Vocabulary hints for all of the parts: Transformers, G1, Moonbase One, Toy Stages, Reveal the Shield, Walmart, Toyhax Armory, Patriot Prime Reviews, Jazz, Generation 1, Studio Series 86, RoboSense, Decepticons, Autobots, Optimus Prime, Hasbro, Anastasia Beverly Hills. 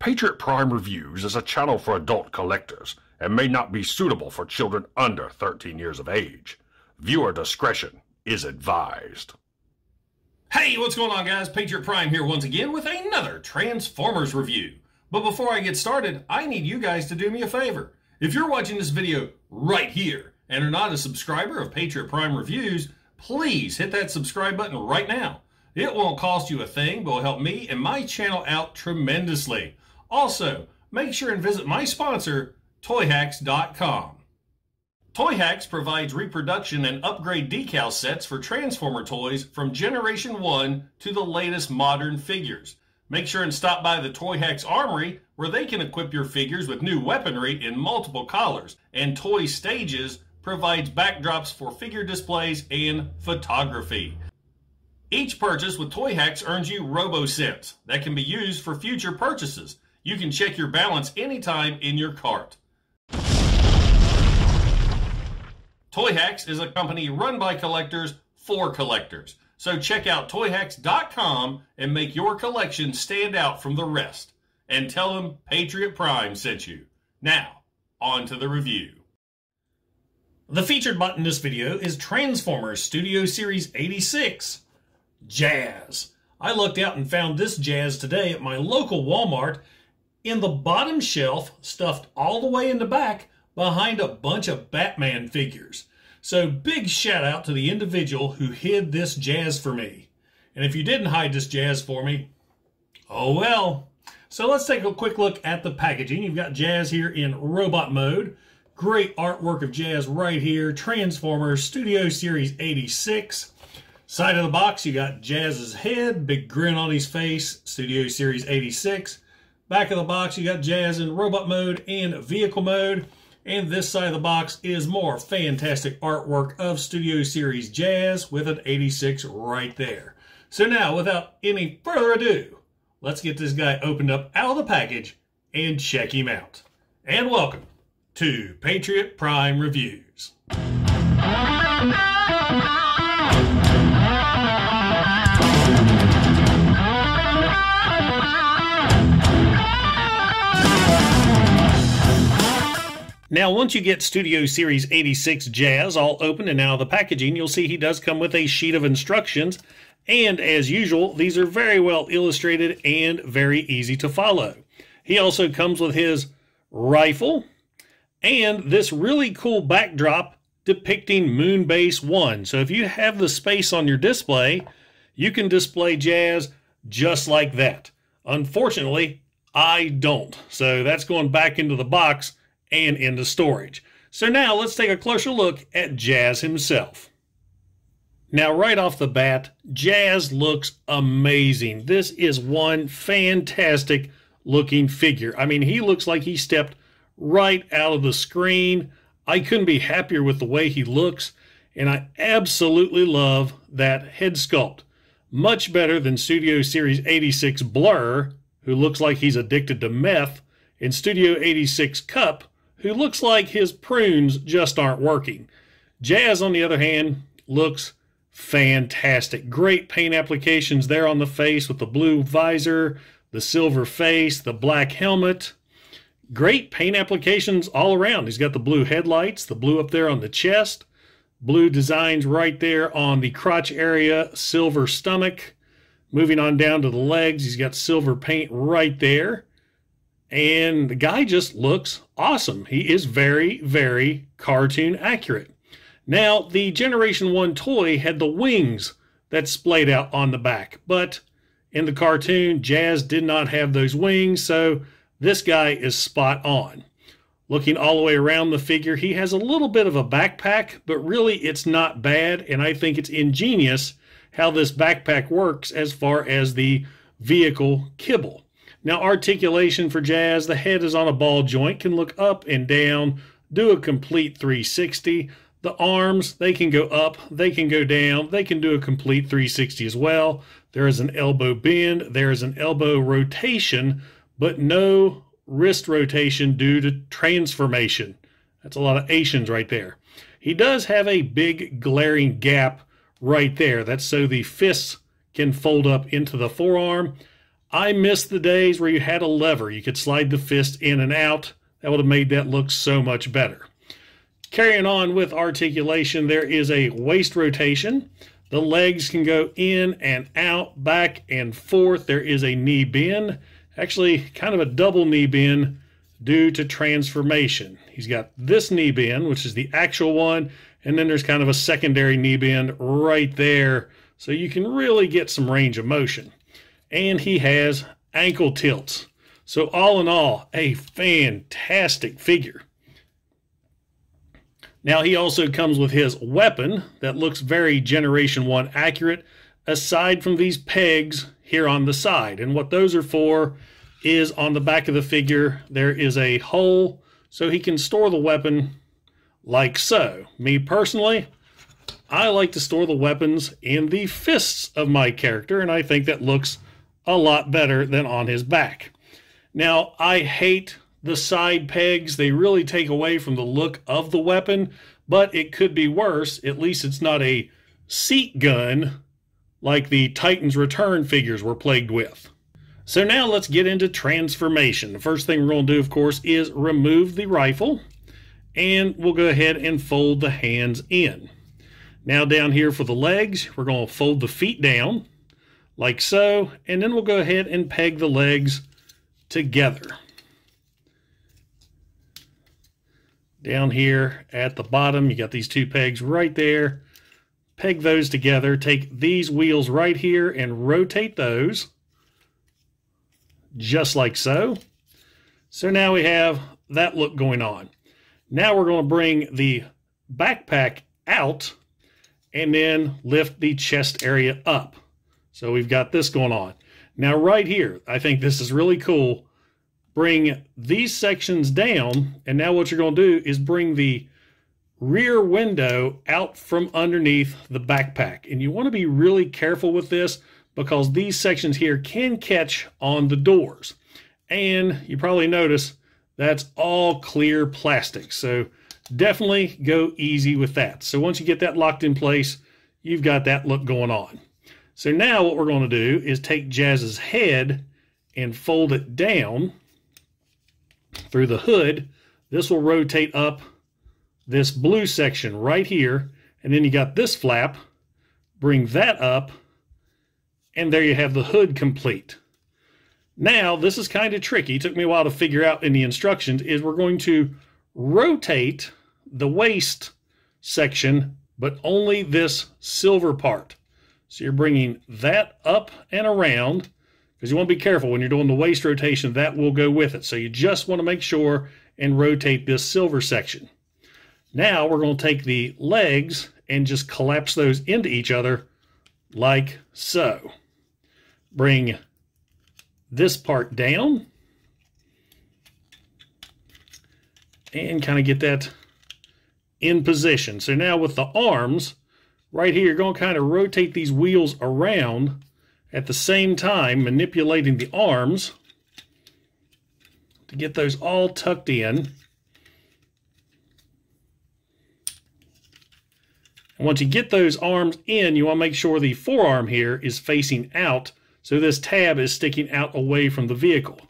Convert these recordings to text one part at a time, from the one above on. Patriot Prime Reviews is a channel for adult collectors and may not be suitable for children under 13 years of age. Viewer discretion is advised. Hey, what's going on, guys? Patriot Prime here once again with another Transformers review. But before I get started, I need you guys to do me a favor. If you're watching this video right here and are not a subscriber of Patriot Prime Reviews, please hit that subscribe button right now. It won't cost you a thing, but will help me and my channel out tremendously. Also, make sure and visit my sponsor, Toyhax.com. Toyhax provides reproduction and upgrade decal sets for Transformer toys from Generation 1 to the latest modern figures. Make sure and stop by the Toyhax Armory, where they can equip your figures with new weaponry in multiple colors, and Toy Stages provides backdrops for figure displays and photography. Each purchase with Toyhax earns you RoboSense that can be used for future purchases. You can check your balance anytime in your cart. Toyhax is a company run by collectors for collectors. So check out Toyhax.com and make your collection stand out from the rest. And tell them Patriot Prime sent you. Now, on to the review. The featured bot in this video is Transformers Studio Series 86, Jazz. I looked out and found this Jazz today at my local Walmart in the bottom shelf, stuffed all the way in the back behind a bunch of Batman figures. So big shout out to the individual who hid this Jazz for me. And if you didn't hide this Jazz for me, oh well. So let's take a quick look at the packaging. You've got Jazz here in robot mode. Great artwork of Jazz right here. Transformers Studio Series 86. Side of the box, you got Jazz's head, big grin on his face, Studio Series 86. Back of the box, you got Jazz in robot mode and vehicle mode. And this side of the box is more fantastic artwork of Studio Series Jazz with an 86 right there. So now, without any further ado, let's get this guy opened up out of the package and check him out. And welcome to Patriot Prime Reviews. Now, once you get Studio Series 86 Jazz all open and out of the packaging, you'll see he does come with a sheet of instructions. And as usual, these are very well illustrated and very easy to follow. He also comes with his rifle and this really cool backdrop depicting Moonbase One. So if you have the space on your display, you can display Jazz just like that. Unfortunately, I don't. So that's going back into the box and into storage. So now let's take a closer look at Jazz himself. Now right off the bat, Jazz looks amazing. This is one fantastic looking figure. I mean, he looks like he stepped right out of the screen. I couldn't be happier with the way he looks, and I absolutely love that head sculpt. Much better than Studio Series 86 Blur, who looks like he's addicted to meth, and Studio 86 Cup, who looks like his prunes just aren't working. Jazz, on the other hand, looks fantastic. Great paint applications there on the face with the blue visor, the silver face, the black helmet. Great paint applications all around. He's got the blue headlights, the blue up there on the chest, blue designs right there on the crotch area, silver stomach. Moving on down to the legs, he's got silver paint right there. And the guy just looks awesome. He is very, very cartoon accurate. Now, the Generation 1 toy had the wings that splayed out on the back, but in the cartoon, Jazz did not have those wings, so this guy is spot on. Looking all the way around the figure, he has a little bit of a backpack, but really it's not bad, and I think it's ingenious how this backpack works as far as the vehicle kibble. Now, articulation for Jazz, the head is on a ball joint, can look up and down, do a complete 360. The arms, they can go up, they can go down, they can do a complete 360 as well. There is an elbow bend, there is an elbow rotation, but no wrist rotation due to transformation. That's a lot of Asians right there. He does have a big glaring gap right there. That's so the fists can fold up into the forearm. I miss the days where you had a lever. You could slide the fist in and out. That would have made that look so much better. Carrying on with articulation, there is a waist rotation. The legs can go in and out, back and forth. There is a knee bend, actually kind of a double knee bend due to transformation. He's got this knee bend, which is the actual one, and then there's kind of a secondary knee bend right there, so you can really get some range of motion. And he has ankle tilts. So all in all, a fantastic figure. Now he also comes with his weapon that looks very Generation 1 accurate, aside from these pegs here on the side. And what those are for is on the back of the figure, there is a hole so he can store the weapon like so. Me personally, I like to store the weapons in the fists of my character, and I think that looks a lot better than on his back. Now, I hate the side pegs. They really take away from the look of the weapon, but it could be worse. At least it's not a seat gun like the Titans Return figures were plagued with. So now let's get into transformation. The first thing we're going to do, of course, is remove the rifle, and we'll go ahead and fold the hands in. Now down here for the legs, we're going to fold the feet down like so, and then we'll go ahead and peg the legs together. Down here at the bottom, you got these two pegs right there. Peg those together. Take these wheels right here and rotate those just like so. So now we have that look going on. Now we're going to bring the backpack out and then lift the chest area up. So we've got this going on. Now right here, I think this is really cool. Bring these sections down, and now what you're going to do is bring the rear window out from underneath the backpack. And you want to be really careful with this because these sections here can catch on the doors. And you probably notice that's all clear plastic, so definitely go easy with that. So once you get that locked in place, you've got that look going on. So now what we're going to do is take Jazz's head and fold it down through the hood. This will rotate up this blue section right here, and then you got this flap, bring that up, and there you have the hood complete. Now this is kind of tricky, it took me a while to figure out in the instructions, is we're going to rotate the waist section, but only this silver part. So you're bringing that up and around, because you want to be careful when you're doing the waist rotation, that will go with it. So you just want to make sure and rotate this silver section. Now we're going to take the legs and just collapse those into each other like so. Bring this part down and kind of get that in position. So now with the arms right here, you're going to kind of rotate these wheels around at the same time, manipulating the arms to get those all tucked in. And once you get those arms in, you want to make sure the forearm here is facing out, so this tab is sticking out away from the vehicle.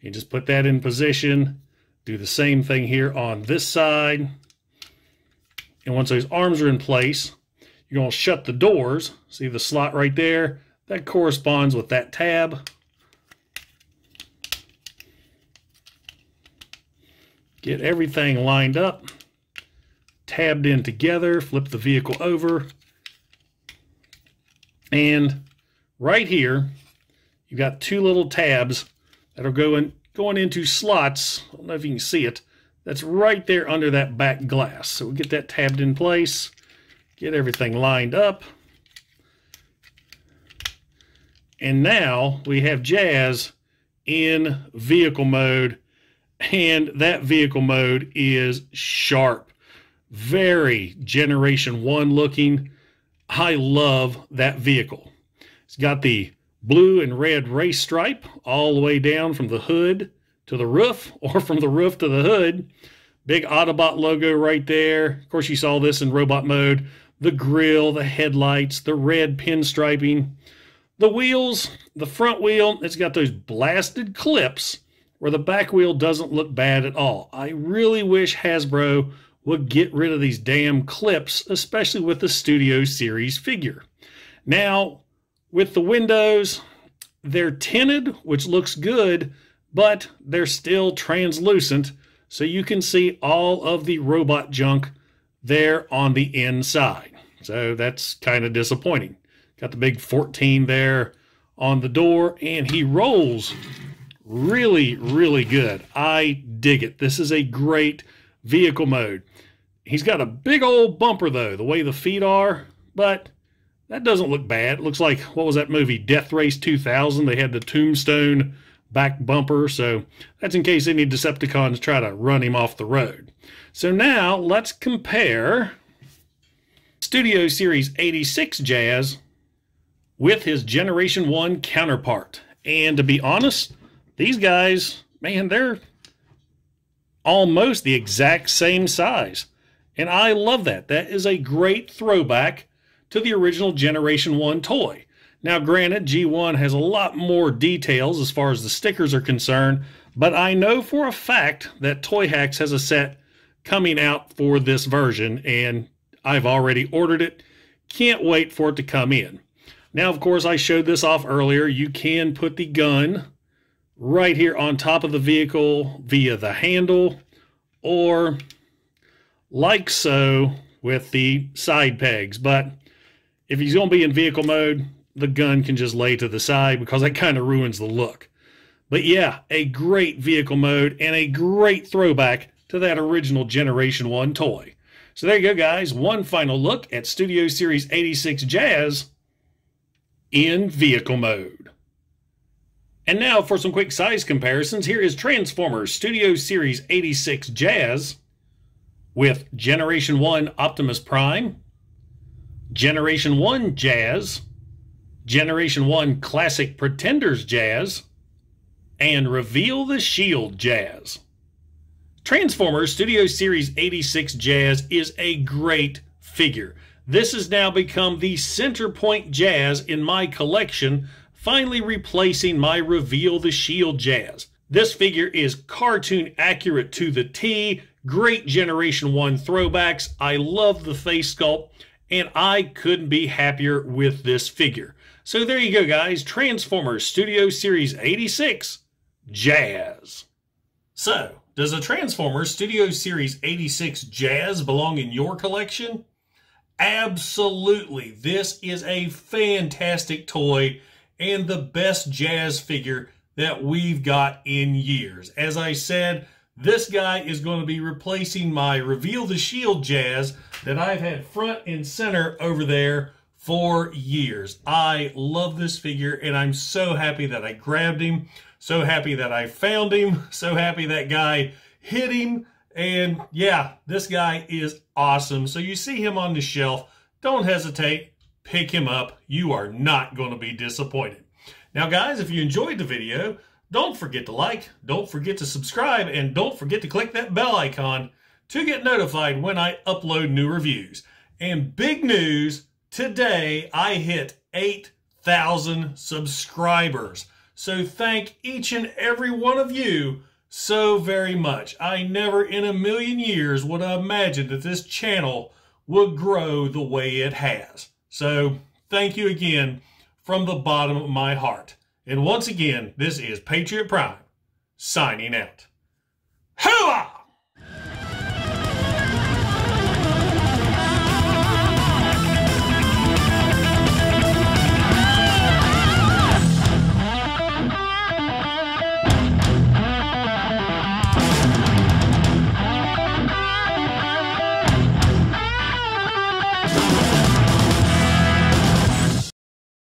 You just put that in position, do the same thing here on this side, and once those arms are in place, you're going to shut the doors. See the slot right there? That corresponds with that tab. Get everything lined up, tabbed in together, flip the vehicle over. And right here, you've got two little tabs that are going into slots. I don't know if you can see it. That's right there under that back glass. So we get that tabbed in place, get everything lined up. And now we have Jazz in vehicle mode, and that vehicle mode is sharp. Very Generation 1 looking. I love that vehicle. It's got the blue and red race stripe all the way down from the hood to the roof, or from the roof to the hood. Big Autobot logo right there. Of course, you saw this in robot mode. The grill, the headlights, the red pinstriping. The wheels, the front wheel, it's got those blasted clips where the back wheel doesn't look bad at all. I really wish Hasbro would get rid of these damn clips, especially with the Studio Series figure. Now, with the windows, they're tinted, which looks good, but they're still translucent, so you can see all of the robot junk there on the inside. So that's kind of disappointing. Got the big 14 there on the door, and he rolls really, really good. I dig it. This is a great vehicle mode. He's got a big old bumper, though, the way the feet are, but that doesn't look bad. It looks like, what was that movie, Death Race 2000? They had the tombstone back bumper, so that's in case any Decepticons try to run him off the road. So now let's compare Studio Series 86 Jazz with his Generation 1 counterpart. And to be honest, these guys, man, they're almost the exact same size. And I love that. That is a great throwback to the original Generation 1 toy. Now granted, G1 has a lot more details as far as the stickers are concerned, but I know for a fact that Toyhax has a set coming out for this version, and I've already ordered it. Can't wait for it to come in. Now, of course, I showed this off earlier. You can put the gun right here on top of the vehicle via the handle, or like so with the side pegs, but if he's going to be in vehicle mode, the gun can just lay to the side because that kind of ruins the look. But yeah, a great vehicle mode and a great throwback to that original Generation 1 toy. So there you go, guys. One final look at Studio Series 86 Jazz in vehicle mode. And now for some quick size comparisons. Here is Transformers Studio Series 86 Jazz with Generation 1 Optimus Prime, Generation 1 Jazz, Generation 1 Classic Pretenders Jazz, and Reveal the Shield Jazz. Transformers Studio Series 86 Jazz is a great figure. This has now become the center point Jazz in my collection, finally replacing my Reveal the Shield Jazz. This figure is cartoon accurate to the T, great Generation 1 throwbacks. I love the face sculpt, and I couldn't be happier with this figure. So there you go, guys. Transformers Studio Series 86 Jazz. So, does the Transformers Studio Series 86 Jazz belong in your collection? Absolutely. This is a fantastic toy and the best Jazz figure that we've got in years. As I said, this guy is going to be replacing my Reveal the Shield Jazz that I've had front and center over there for years. I love this figure, and I'm so happy that I grabbed him, so happy that I found him, so happy that guy hit him, and yeah, this guy is awesome. So you see him on the shelf, don't hesitate, pick him up. You are not going to be disappointed. Now, guys, if you enjoyed the video, don't forget to like, don't forget to subscribe, and don't forget to click that bell icon to get notified when I upload new reviews. And big news, today I hit 8,000 subscribers. So thank each and every one of you so very much. I never in a million years would have imagined that this channel would grow the way it has. So thank you again from the bottom of my heart. And once again, this is Patriot Prime signing out. Hooah!